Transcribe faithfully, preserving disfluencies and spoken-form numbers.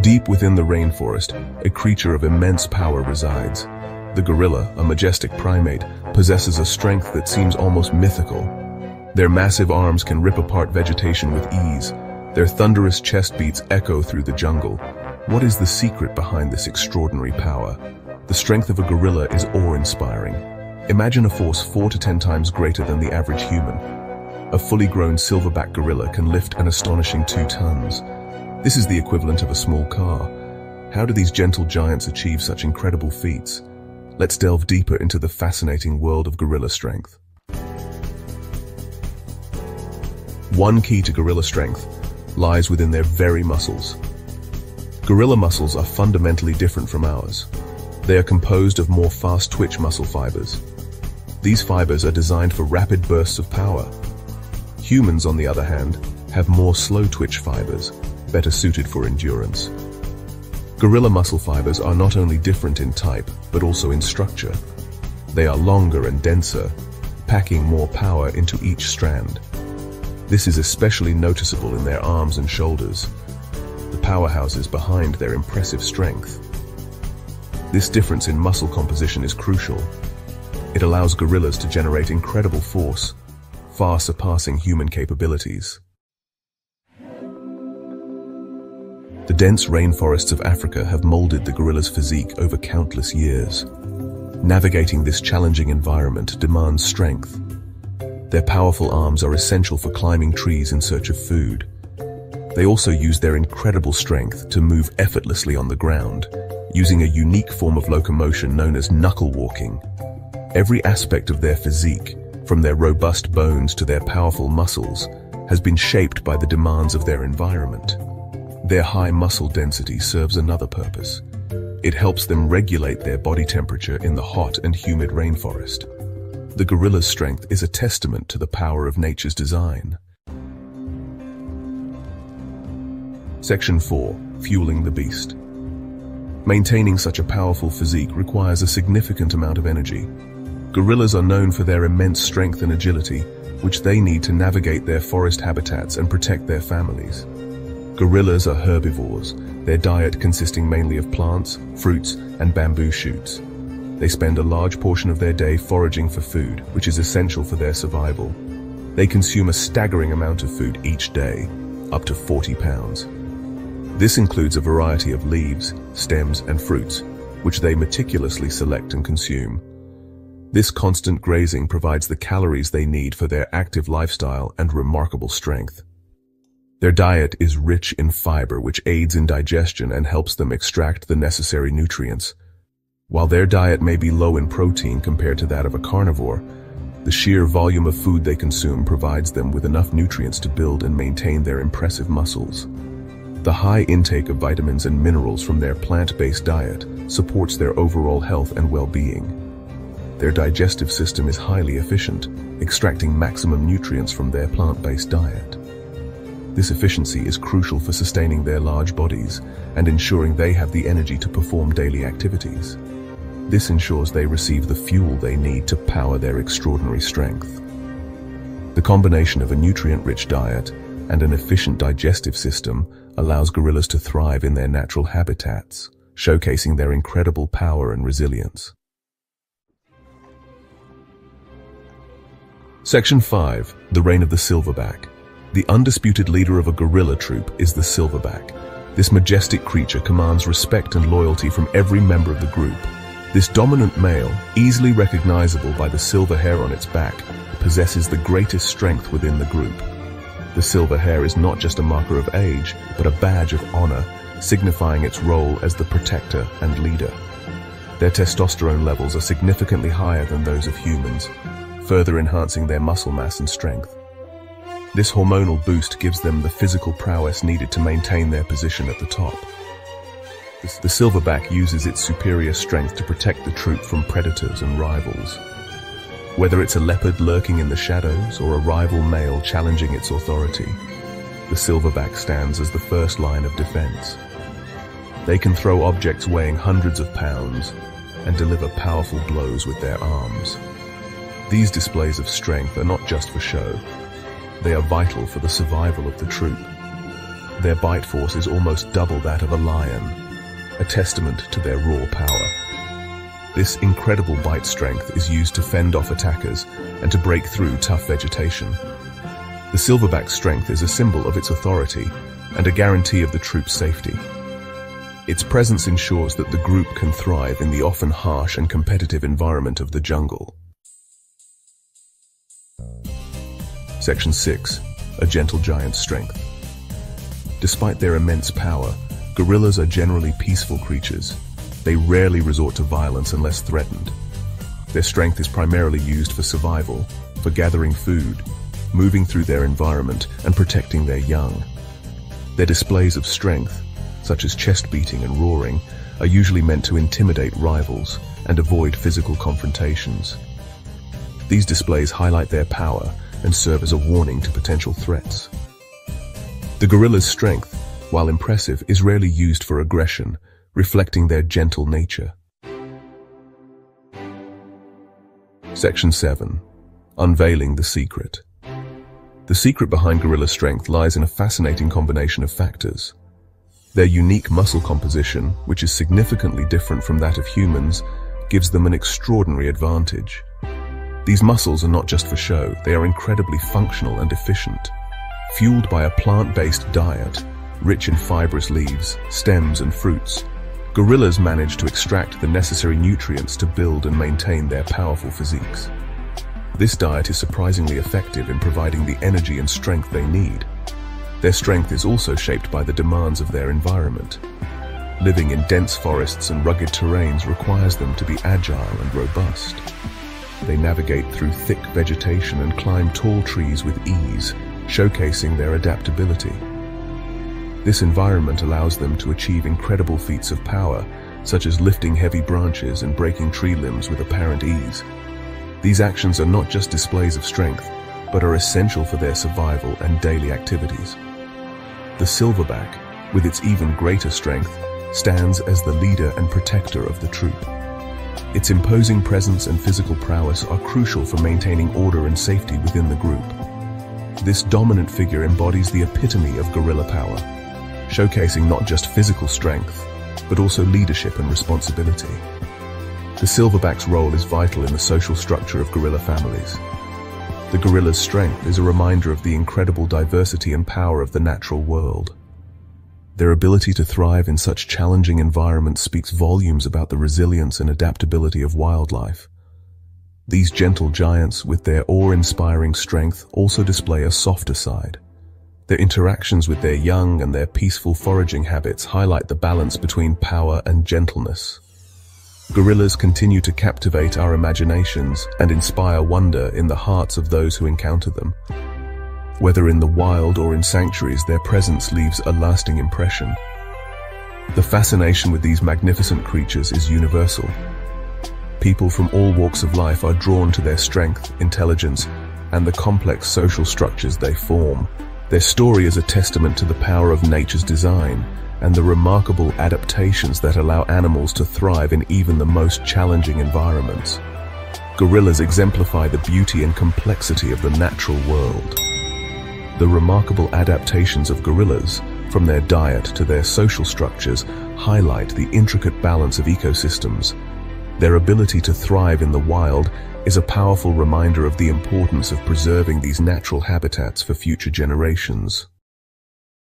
Deep within the rainforest, a creature of immense power resides. The gorilla, a majestic primate, possesses a strength that seems almost mythical. Their massive arms can rip apart vegetation with ease. Their thunderous chest beats echo through the jungle. What is the secret behind this extraordinary power? The strength of a gorilla is awe-inspiring. Imagine a force four to ten times greater than the average human. A fully grown silverback gorilla can lift an astonishing two tons. This is the equivalent of a small car. How do these gentle giants achieve such incredible feats? Let's delve deeper into the fascinating world of gorilla strength. One key to gorilla strength lies within their very muscles. Gorilla muscles are fundamentally different from ours. They are composed of more fast-twitch muscle fibers. These fibers are designed for rapid bursts of power. Humans, on the other hand, have more slow-twitch fibers, better suited for endurance. Gorilla muscle fibers are not only different in type, but also in structure. They are longer and denser, packing more power into each strand. This is especially noticeable in their arms and shoulders, the powerhouses behind their impressive strength. This difference in muscle composition is crucial. It allows gorillas to generate incredible force, far surpassing human capabilities. The dense rainforests of Africa have molded the gorilla's physique over countless years. Navigating this challenging environment demands strength. Their powerful arms are essential for climbing trees in search of food. They also use their incredible strength to move effortlessly on the ground, using a unique form of locomotion known as knuckle walking. Every aspect of their physique, from their robust bones to their powerful muscles, has been shaped by the demands of their environment. Their high muscle density serves another purpose. It helps them regulate their body temperature in the hot and humid rainforest. The gorilla's strength is a testament to the power of nature's design. Section four. Fueling the beast. Maintaining such a powerful physique requires a significant amount of energy. Gorillas are known for their immense strength and agility, which they need to navigate their forest habitats and protect their families. Gorillas are herbivores, their diet consisting mainly of plants, fruits, and bamboo shoots. They spend a large portion of their day foraging for food, which is essential for their survival. They consume a staggering amount of food each day, up to forty pounds. This includes a variety of leaves, stems, and fruits, which they meticulously select and consume. This constant grazing provides the calories they need for their active lifestyle and remarkable strength. Their diet is rich in fiber, which aids in digestion and helps them extract the necessary nutrients. While their diet may be low in protein compared to that of a carnivore, the sheer volume of food they consume provides them with enough nutrients to build and maintain their impressive muscles. The high intake of vitamins and minerals from their plant-based diet supports their overall health and well-being. Their digestive system is highly efficient, extracting maximum nutrients from their plant-based diet. This efficiency is crucial for sustaining their large bodies and ensuring they have the energy to perform daily activities. This ensures they receive the fuel they need to power their extraordinary strength. The combination of a nutrient-rich diet and an efficient digestive system allows gorillas to thrive in their natural habitats, showcasing their incredible power and resilience. Section five. The reign of the silverback. The undisputed leader of a gorilla troop is the silverback. This majestic creature commands respect and loyalty from every member of the group. This dominant male, easily recognizable by the silver hair on its back, possesses the greatest strength within the group. The silver hair is not just a marker of age, but a badge of honor, signifying its role as the protector and leader. Their testosterone levels are significantly higher than those of humans, further enhancing their muscle mass and strength. This hormonal boost gives them the physical prowess needed to maintain their position at the top. The silverback uses its superior strength to protect the troop from predators and rivals. Whether it's a leopard lurking in the shadows or a rival male challenging its authority, the silverback stands as the first line of defense. They can throw objects weighing hundreds of pounds and deliver powerful blows with their arms. These displays of strength are not just for show. They are vital for the survival of the troop. Their bite force is almost double that of a lion, a testament to their raw power. This incredible bite strength is used to fend off attackers and to break through tough vegetation. The silverback's strength is a symbol of its authority and a guarantee of the troop's safety. Its presence ensures that the group can thrive in the often harsh and competitive environment of the jungle. Section six. A gentle giant's strength. Despite their immense power, gorillas are generally peaceful creatures. They rarely resort to violence unless threatened. Their strength is primarily used for survival, for gathering food, moving through their environment, and protecting their young. Their displays of strength, such as chest beating and roaring, are usually meant to intimidate rivals and avoid physical confrontations. These displays highlight their power and serve as a warning to potential threats. The gorilla's strength, while impressive, is rarely used for aggression, reflecting their gentle nature. Section seven. Unveiling the secret. The secret behind gorilla strength lies in a fascinating combination of factors. Their unique muscle composition, which is significantly different from that of humans, gives them an extraordinary advantage. These muscles are not just for show, they are incredibly functional and efficient. Fueled by a plant-based diet, rich in fibrous leaves, stems, and fruits, gorillas manage to extract the necessary nutrients to build and maintain their powerful physiques. This diet is surprisingly effective in providing the energy and strength they need. Their strength is also shaped by the demands of their environment. Living in dense forests and rugged terrains requires them to be agile and robust. They navigate through thick vegetation and climb tall trees with ease, showcasing their adaptability. This environment allows them to achieve incredible feats of power, such as lifting heavy branches and breaking tree limbs with apparent ease. These actions are not just displays of strength, but are essential for their survival and daily activities. The silverback, with its even greater strength, stands as the leader and protector of the troop. Its imposing presence and physical prowess are crucial for maintaining order and safety within the group. This dominant figure embodies the epitome of gorilla power, showcasing not just physical strength, but also leadership and responsibility. The silverback's role is vital in the social structure of gorilla families. The gorilla's strength is a reminder of the incredible diversity and power of the natural world. Their ability to thrive in such challenging environments speaks volumes about the resilience and adaptability of wildlife. These gentle giants, with their awe-inspiring strength, also display a softer side. Their interactions with their young and their peaceful foraging habits highlight the balance between power and gentleness. Gorillas continue to captivate our imaginations and inspire wonder in the hearts of those who encounter them. Whether in the wild or in sanctuaries, their presence leaves a lasting impression. The fascination with these magnificent creatures is universal. People from all walks of life are drawn to their strength, intelligence, and the complex social structures they form. Their story is a testament to the power of nature's design and the remarkable adaptations that allow animals to thrive in even the most challenging environments. Gorillas exemplify the beauty and complexity of the natural world. The remarkable adaptations of gorillas, from their diet to their social structures, highlight the intricate balance of ecosystems. Their ability to thrive in the wild is a powerful reminder of the importance of preserving these natural habitats for future generations.